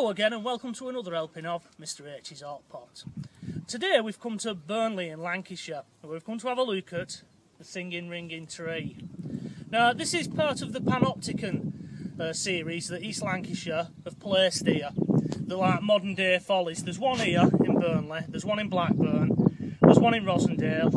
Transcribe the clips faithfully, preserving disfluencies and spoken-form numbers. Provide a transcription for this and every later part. Hello again and welcome to another helping of Mr H's Hot Pot. Today we've come to Burnley in Lancashire and we've come to have a look at The Singing Ringing Tree. Now this is part of the Panopticon uh, series that East Lancashire have placed here. They're like modern day follies. There's one here in Burnley, there's one in Blackburn, there's one in Rosendale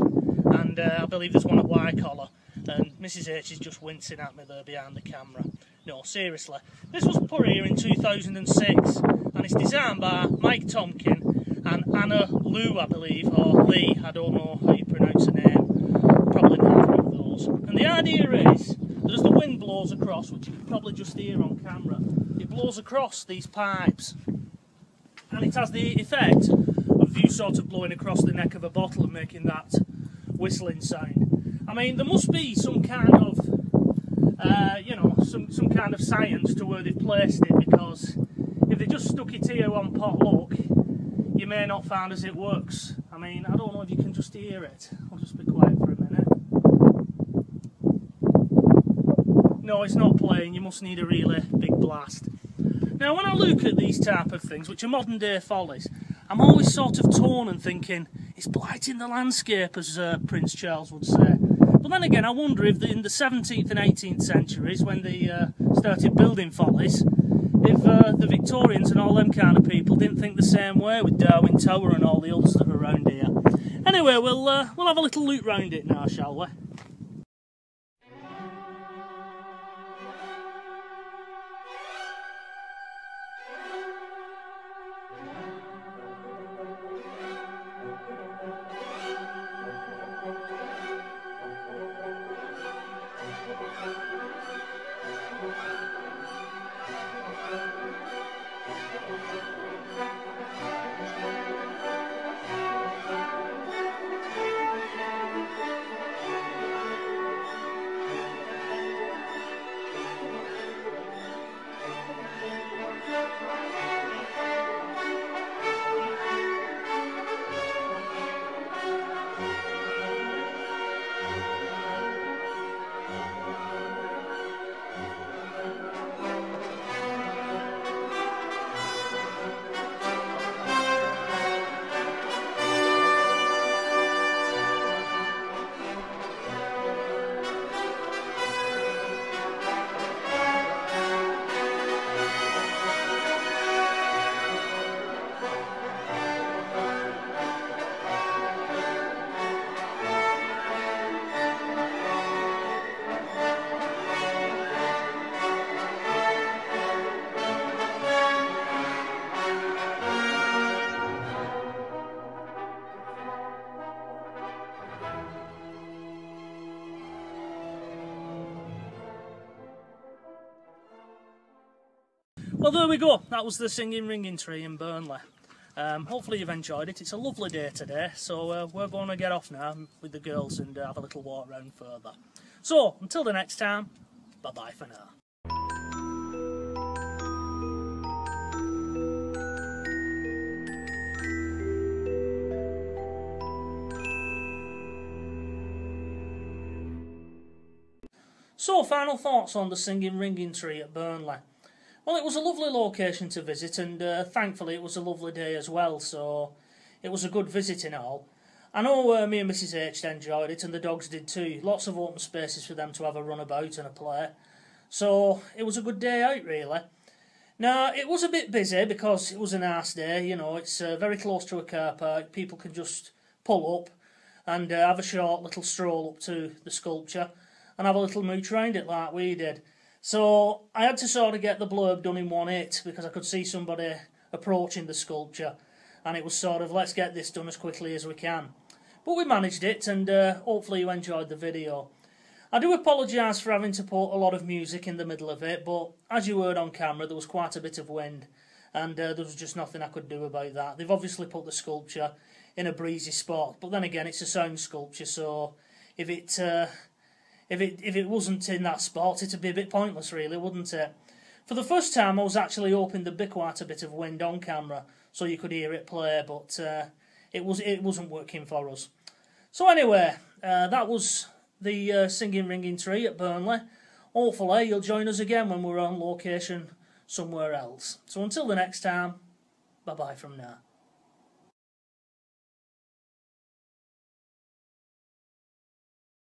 and uh, I believe there's one at Wycoller, and Mrs H is just wincing at me there behind the camera. No, seriously. This was put here in two thousand six and it's designed by Mike Tonkin and Anna Liu, I believe, or Lee, I don't know how you pronounce her name. Probably not one of those. And the idea is that as the wind blows across, which you can probably just hear on camera, it blows across these pipes and it has the effect of you sort of blowing across the neck of a bottle and making that whistling sound. I mean, there must be some kind of Uh, you know, some, some kind of science to where they've placed it, because if they just stuck it here on potluck, you may not find as it works. I mean, I don't know if you can just hear it. I'll just be quiet for a minute. No, it's not playing. You must need a really big blast. Now, when I look at these type of things, which are modern day follies, I'm always sort of torn and thinking, it's blighting the landscape, as uh, Prince Charles would say. But then again, I wonder if in the seventeenth and eighteenth centuries, when they uh, started building follies, if uh, the Victorians and all them kind of people didn't think the same way with Darwin Tower and all the others that are around here. Anyway, we'll, uh, we'll have a little loop round it now, shall we? Well, there we go, that was The Singing Ringing Tree in Burnley. Um, hopefully you've enjoyed it. It's a lovely day today, so uh, we're going to get off now with the girls and uh, have a little walk round further. So, until the next time, bye-bye for now. So, final thoughts on The Singing Ringing Tree at Burnley. Well, it was a lovely location to visit, and uh, thankfully it was a lovely day as well, so it was a good visit in all. I know uh, me and Mrs H enjoyed it, and the dogs did too. Lots of open spaces for them to have a run about and a play. So it was a good day out, really. Now, it was a bit busy because it was a nice day, you know, it's uh, very close to a car park. People can just pull up and uh, have a short little stroll up to the sculpture and have a little mooch round it like we did. So I had to sort of get the blurb done in one hit because I could see somebody approaching the sculpture and it was sort of, let's get this done as quickly as we can. But we managed it, and uh, hopefully you enjoyed the video. I do apologise for having to put a lot of music in the middle of it, but as you heard on camera there was quite a bit of wind and uh, there was just nothing I could do about that. They've obviously put the sculpture in a breezy spot, but then again it's a sound sculpture, so if it... Uh, If it, if it wasn't in that spot, it'd be a bit pointless, really, wouldn't it? For the first time, I was actually hoping there'd be quite a bit of wind on camera, so you could hear it play, but uh, it, was, it wasn't working for us. So anyway, uh, that was The uh, Singing Ringing Tree at Burnley. Hopefully, you'll join us again when we're on location somewhere else. So until the next time, bye bye from now.